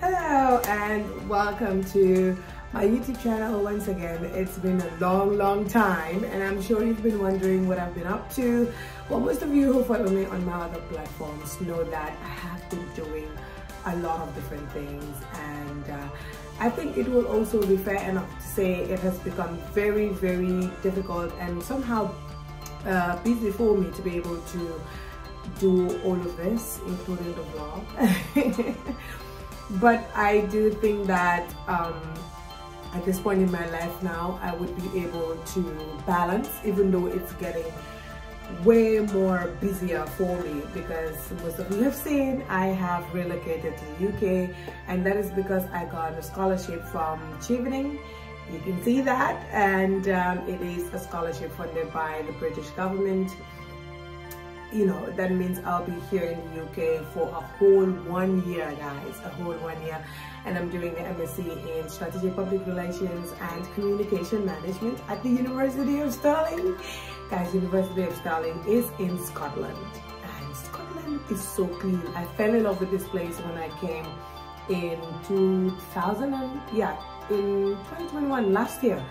Hello and welcome to my YouTube channel once again. It's been a long time and I'm sure you've been wondering what I've been up to. Well, most of you who follow me on my other platforms know that I have been doing a lot of different things, and I think it will also be fair enough to say it has become very difficult and somehow busy for me to be able to do all of this, including the vlog. But I do think that at this point in my life now, I would be able to balance, even though it's getting way more busier for me, because most of you have seen I have relocated to the UK, and that is because I got a scholarship from Chevening. You can see that, and it is a scholarship funded by the British government. You know, that means I'll be here in the UK for a whole 1 year, guys, a whole 1 year. And I'm doing the MSc in Strategic, Public Relations and Communication Management at the University of Stirling. Guys, University of Stirling is in Scotland, and Scotland is so clean. I fell in love with this place when I came in 2021, last year,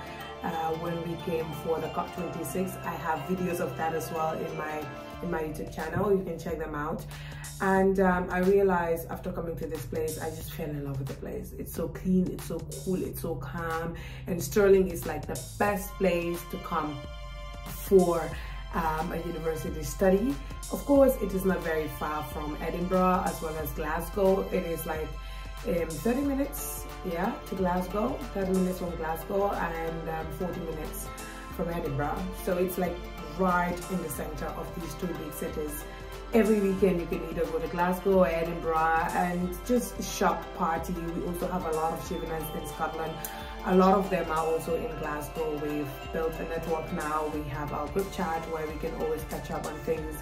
when we came for the COP26. I have videos of that as well in my YouTube channel. You can check them out. And I realized after coming to this place, I just fell in love with the place. It's so clean, it's so cool, it's so calm, and Stirling is like the best place to come for a university study. Of course, it is not very far from Edinburgh as well as Glasgow. It is like 30 minutes, yeah, to Glasgow, 30 minutes from Glasgow, and 40 minutes from Edinburgh. So it's like right in the center of these two big cities. Every weekend you can either go to Glasgow or Edinburgh and just shop, party. We also have a lot of Chevenings in Scotland. A lot of them are also in Glasgow. We've built a network now. We have our group chat where we can always catch up on things.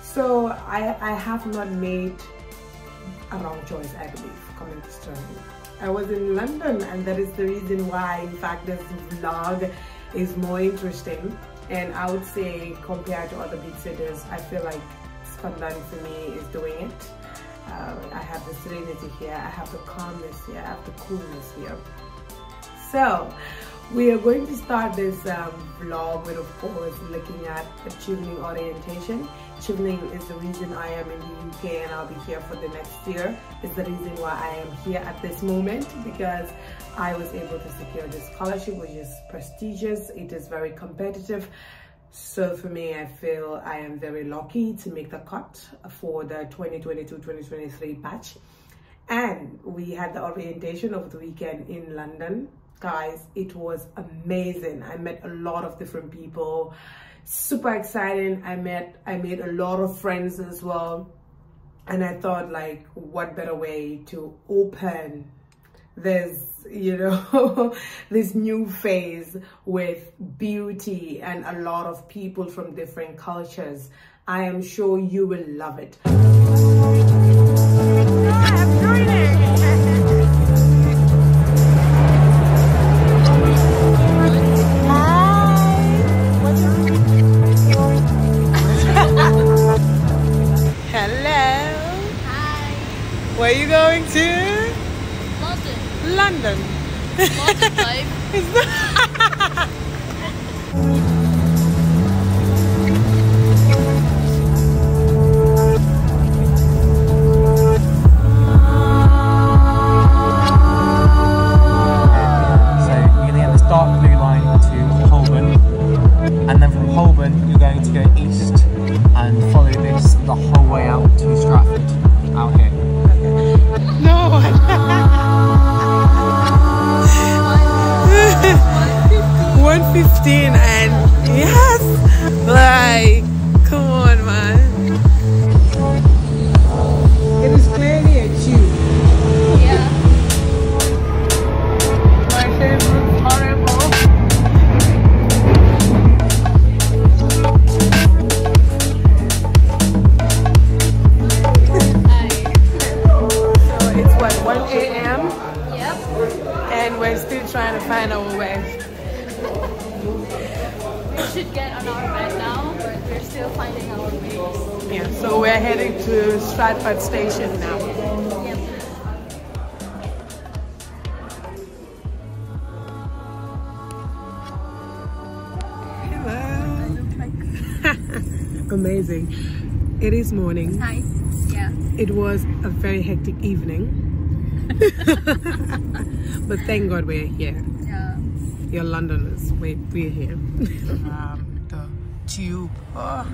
So I have not made a wrong choice, I believe, coming to Stirling. I was in London, and that is the reason why, in fact, this vlog is more interesting. And I would say, compared to other big cities, I feel like Scotland for me is doing it. I have the serenity here, I have the calmness here, I have the coolness here. So we are going to start this vlog with, of course, looking at a Chevening orientation. Chevening is the reason I am in the UK, and I'll be here for the next year. It's the reason why I am here at this moment, because I was able to secure this scholarship, which is prestigious. It is very competitive. So for me, I feel I am very lucky to make the cut for the 2022-2023 batch. And we had the orientation over the weekend in London. Guys, it was amazing. I met a lot of different people, super exciting. I made a lot of friends as well, and I thought, like, what better way to open this, you know, this new phase with beauty and a lot of people from different cultures. I am sure you will love it. Where are you going to? London. London. London vibe. It's not So you're going to get this dark blue line to Holborn, and then from Holborn you're going to go east and follow this the whole way out to Stratford, out here. No! 115 and yes! Like, come on, man. It is clearly a tube. Yeah. My favorite trying to find our way. We should get on our way now, but we're still finding our way. Yeah, so we're heading to Stratford Station now. Yep. Amazing. It is morning. It's nice. Yeah. It was a very hectic evening. But thank God we're here. Yeah. You're Londoners. We're here. The tube. Oh.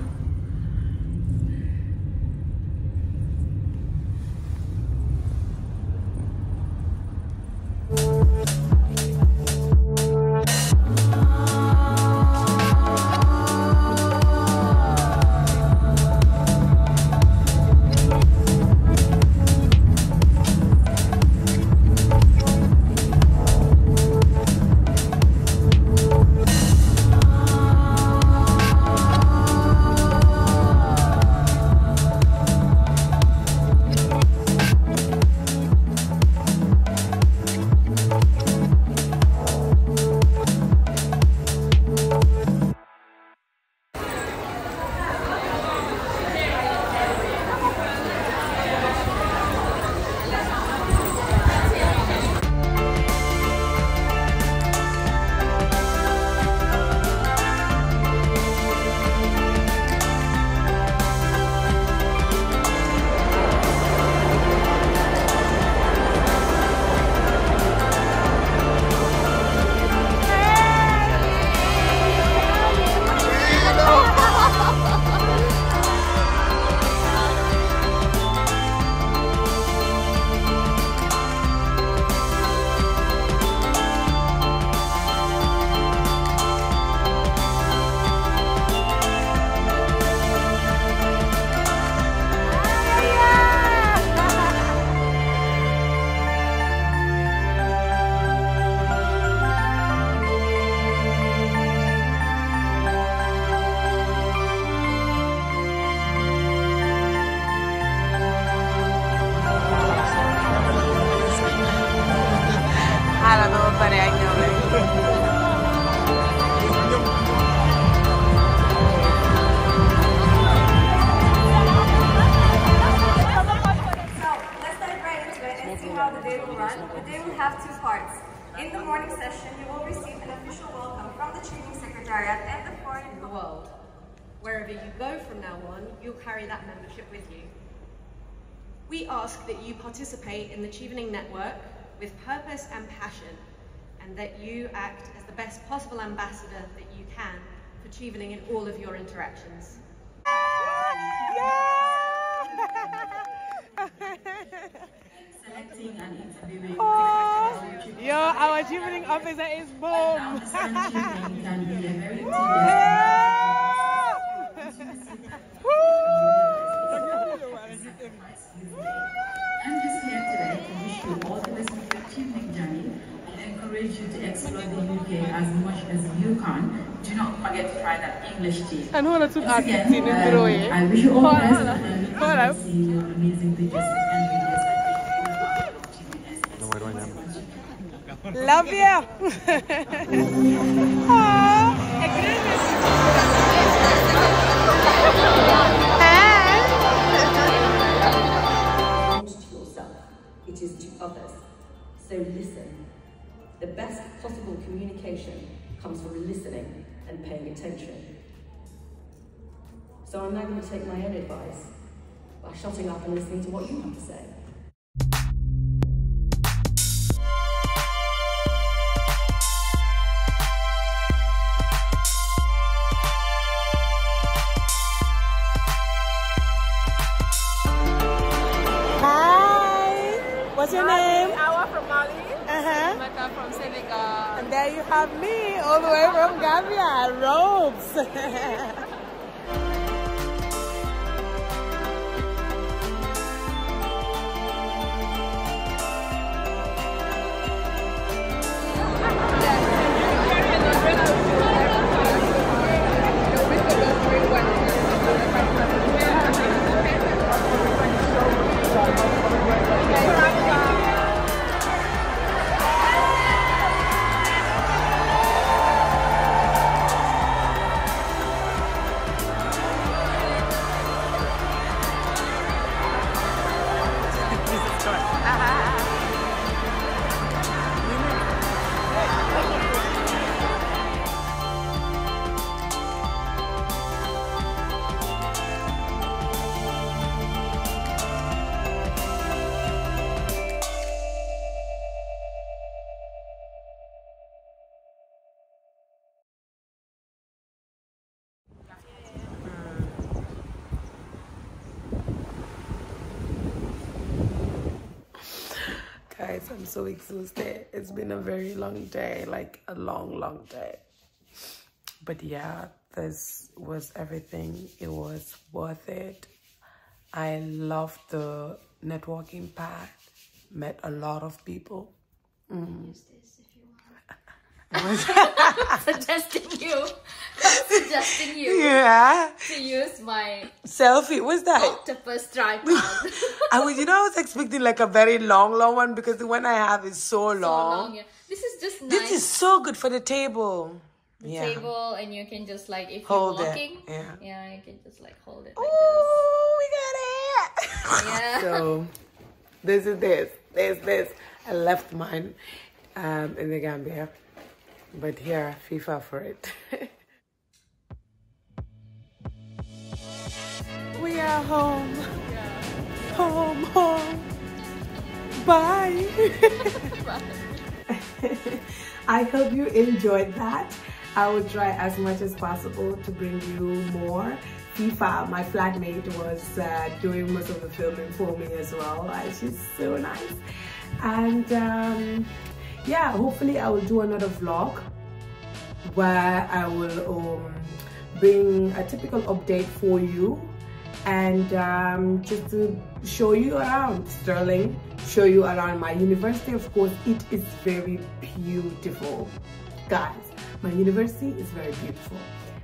We ask that you participate in the Chevening network with purpose and passion, and that you act as the best possible ambassador that you can for Chevening in all of your interactions. Selecting and interviewing. Oh, yo, our Chevening officer is boom. I'm just here today to wish you all the best of your Chevening journey and encourage you to explore the UK as much as you can. Do not forget to try that English tea. And what I wish you all the best and see your amazing videos and videos. Love you! It is to others. So listen. The best possible communication comes from listening and paying attention. So I'm now going to take my own advice by shutting up and listening to what you have to say. What's your name? Awa from Mali. Mata from Senegal. And there you have me, all the way from Gambia, ropes. Guys, I'm so exhausted. It's been a very long day, like a long day. But yeah, this was everything. It was worth it. I loved the networking part. Met a lot of people. Use this if you want. I'm suggesting you. I'm suggesting you. Yeah. To use my selfie. What's that? Octopus tripod. I was expecting like a very long one because the one I have is so long. Yeah. This is just nice. This is so good for the table. The table, and you can just like, if hold you're walking, yeah, you can just like hold it. Oh, we got it. Yeah. So this is this. I left mine in the Gambia, but here, FIFA for it. We are home. Yeah. Home. Bye. Bye. I hope you enjoyed that. I would try as much as possible to bring you more. Fifa, my flatmate, was doing most of the filming for me as well. She's so nice. And yeah, hopefully I will do another vlog where I will bring a typical update for you and just to show you around Stirling, show you around my university. Of course, it is very beautiful. Guys, my university is very beautiful.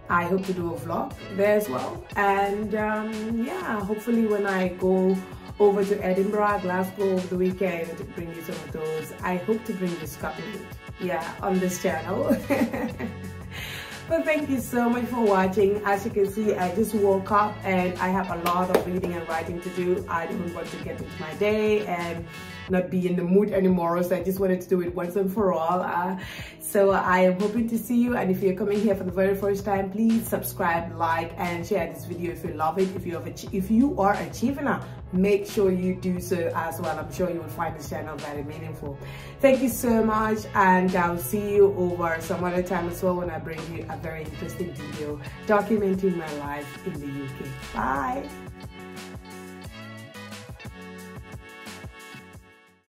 I hope to do a vlog there as well. And yeah, hopefully when I go over to Edinburgh, Glasgow over the weekend, bring you some of those. I hope to bring you Scotland, yeah, on this channel. But thank you so much for watching. As you can see, I just woke up and I have a lot of reading and writing to do. I don't want to get into my day and not be in the mood anymore. So I just wanted to do it once and for all. So I am hoping to see you. And if you're coming here for the very first time, please subscribe, like, and share this video if you love it. If you are a Chevener, make sure you do so as well. I'm sure you will find this channel very meaningful. Thank you so much, and I'll see you over some other time as well when I bring you a very interesting video documenting my life in the UK. Bye.